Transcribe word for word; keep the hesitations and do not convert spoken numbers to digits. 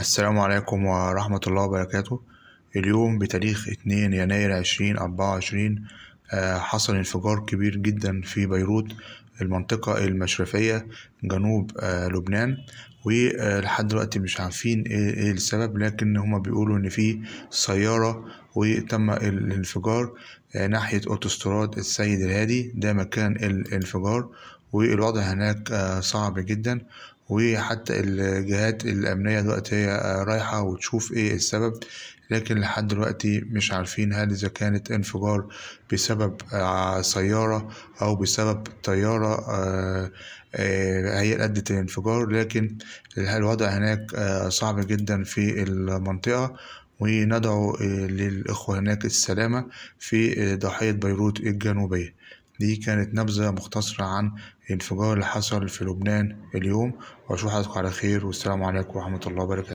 السلام عليكم ورحمة الله وبركاته. اليوم بتاريخ اتنين يناير عشرين أربعة وعشرين حصل انفجار كبير جدا في بيروت، المنطقة المشرفية جنوب لبنان، ولحد دلوقتي مش عارفين ايه السبب، لكن هما بيقولوا ان في سيارة وتم الانفجار ناحية اوتوستراد السيد الهادي، ده مكان الانفجار، والوضع هناك صعب جدا، وحتى الجهات الأمنية دلوقتي هي رايحة وتشوف ايه السبب، لكن لحد دلوقتي مش عارفين هل إذا كانت انفجار بسبب سيارة أو بسبب طيارة هي أدت الانفجار، لكن الوضع هناك صعب جدا في المنطقة، وندعو للإخوة هناك السلامة في ضاحية بيروت الجنوبية. دي كانت نبذة مختصرة عن الانفجار اللي حصل في لبنان اليوم، وأشوف حضراتكم على خير، والسلام عليكم ورحمة الله وبركاته.